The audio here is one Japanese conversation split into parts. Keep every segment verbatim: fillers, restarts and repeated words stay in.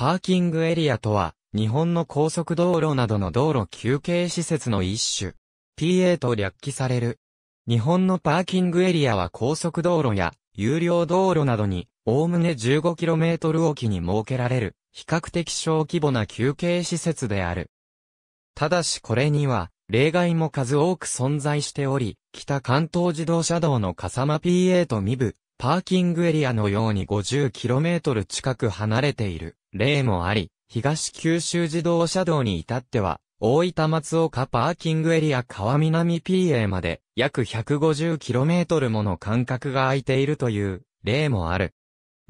パーキングエリアとは、日本の高速道路などの道路休憩施設の一種。ピーエー と略記される。日本のパーキングエリアは高速道路や有料道路などに、おおむね じゅうごキロメートル おきに設けられる、比較的小規模な休憩施設である。ただしこれには、例外も数多く存在しており、北関東自動車道の笠間 ピーエー と壬生、パーキングエリアのように ごじゅうキロメートル 近く離れている例もあり、東九州自動車道に至っては、大分松岡パーキングエリア川南 ピーエー まで約 ひゃくごじゅうキロメートル もの間隔が空いているという例もある。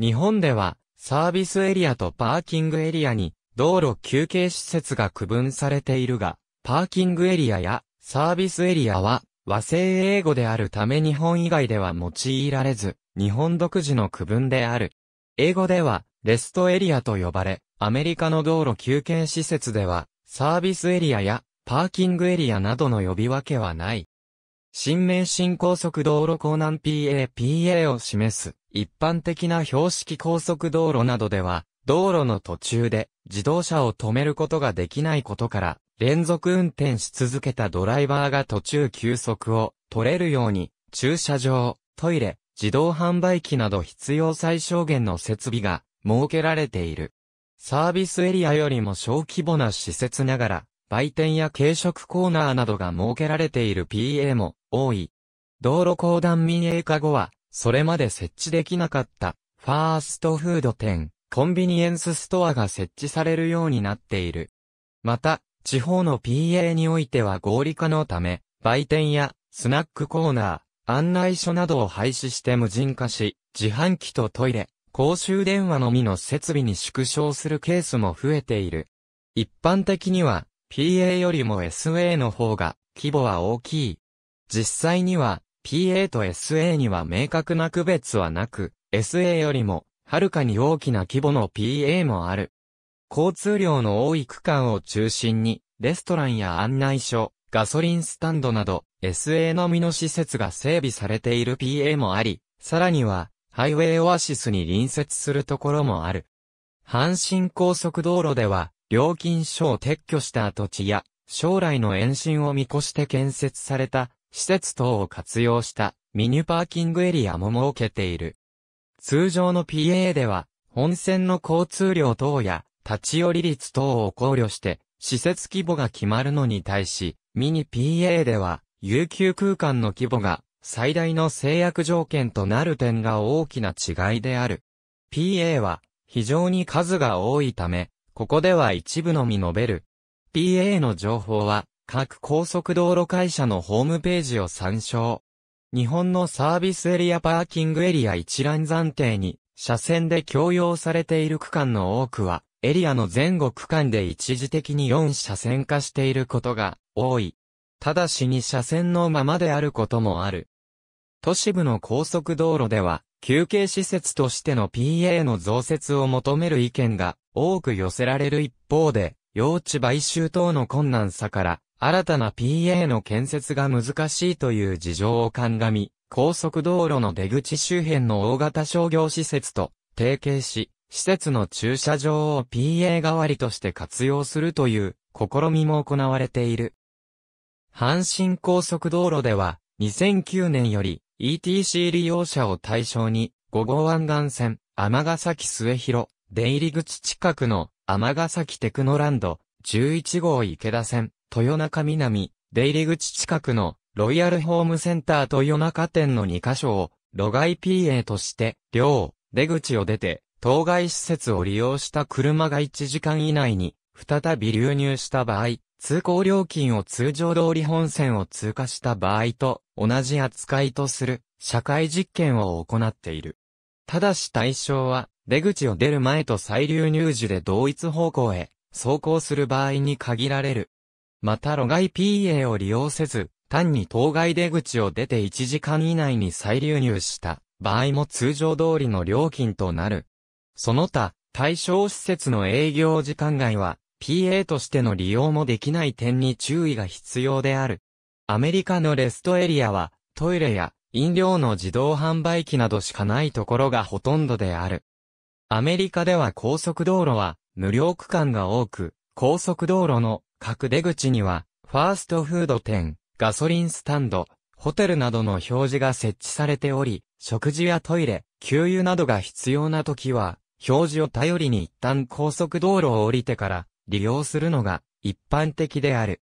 日本ではサービスエリアとパーキングエリアに道路休憩施設が区分されているが、パーキングエリアやサービスエリアは和製英語であるため日本以外では用いられず、日本独自の区分である。英語ではレストエリアと呼ばれ、アメリカの道路休憩施設ではサービスエリアやパーキングエリアなどの呼び分けはない。新名神高速道路港南 ピーエーピーエー を示す一般的な標識高速道路などでは道路の途中で自動車を止めることができないことから連続運転し続けたドライバーが途中休息を取れるように駐車場、トイレ、自動販売機など必要最小限の設備が設けられている。サービスエリアよりも小規模な施設ながら、売店や軽食コーナーなどが設けられている ピーエー も多い。道路公団民営化後は、それまで設置できなかった、ファーストフード店、コンビニエンスストアが設置されるようになっている。また、地方の ピーエー においては合理化のため、売店やスナックコーナー、案内所などを廃止して無人化し、自販機とトイレ、公衆電話のみの設備に縮小するケースも増えている。一般的には ピーエー よりも エスエー の方が規模は大きい。実際には ピーエー と エスエー には明確な区別はなく、エスエー よりもはるかに大きな規模の ピーエー もある。交通量の多い区間を中心にレストランや案内所、ガソリンスタンドなど エスエー のみの施設が整備されている ピーエー もあり、さらにはハイウェイオアシスに隣接するところもある。阪神高速道路では、料金所を撤去した跡地や、将来の延伸を見越して建設された、施設等を活用した、ミニパーキングエリアも設けている。通常の ピーエー では、本線の交通量等や、立ち寄り率等を考慮して、施設規模が決まるのに対し、ミニ ピーエー では、有給空間の規模が、最大の制約条件となる点が大きな違いである。ピーエー は非常に数が多いため、ここでは一部のみ述べる。ピーエー の情報は各高速道路会社のホームページを参照。日本のサービスエリアパーキングエリア一覧暫定に車線で共用されている区間の多くはエリアの前後区間で一時的によんしゃせん化していることが多い。ただしにしゃせんのままであることもある。都市部の高速道路では、休憩施設としての ピーエー の増設を求める意見が多く寄せられる一方で、用地買収等の困難さから、新たな ピーエー の建設が難しいという事情を鑑み、高速道路の出口周辺の大型商業施設と提携し、施設の駐車場を ピーエー 代わりとして活用するという試みも行われている。阪神高速道路では、にせんきゅうねんより、イーティーシー 利用者を対象に、ごごう湾岸線、尼崎末広、出入口近くの、尼崎テクノランド、じゅういちごう池田線、豊中南、出入口近くの、ロイヤルホームセンター豊中店のにかしょを、路外 ピーエー として、両、出口を出て、当該施設を利用した車がいちじかん以内に、再び流入した場合、通行料金を通常通り本線を通過した場合と同じ扱いとする社会実験を行っている。ただし対象は出口を出る前と再流入時で同一方向へ走行する場合に限られる。また路外 ピーエー を利用せず単に当該出口を出ていちじかん以内に再流入した場合も通常通りの料金となる。その他対象施設の営業時間外はピーエー としての利用もできない点に注意が必要である。アメリカのレストエリアはトイレや飲料の自動販売機などしかないところがほとんどである。アメリカでは高速道路は無料区間が多く、高速道路の各出口には、ファーストフード店、ガソリンスタンド、ホテルなどの表示が設置されており、食事やトイレ、給油などが必要な時は、表示を頼りに一旦高速道路を降りてから利用するのが一般的である。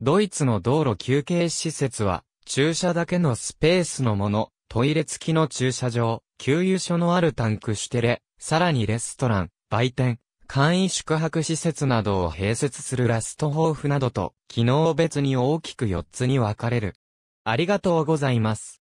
ドイツの道路休憩施設は、駐車だけのスペースのもの、トイレ付きの駐車場、給油所のあるタンクシュテレ、さらにレストラン、売店、簡易宿泊施設などを併設するラスト豊富などと、機能別に大きくよっつに分かれる。ありがとうございます。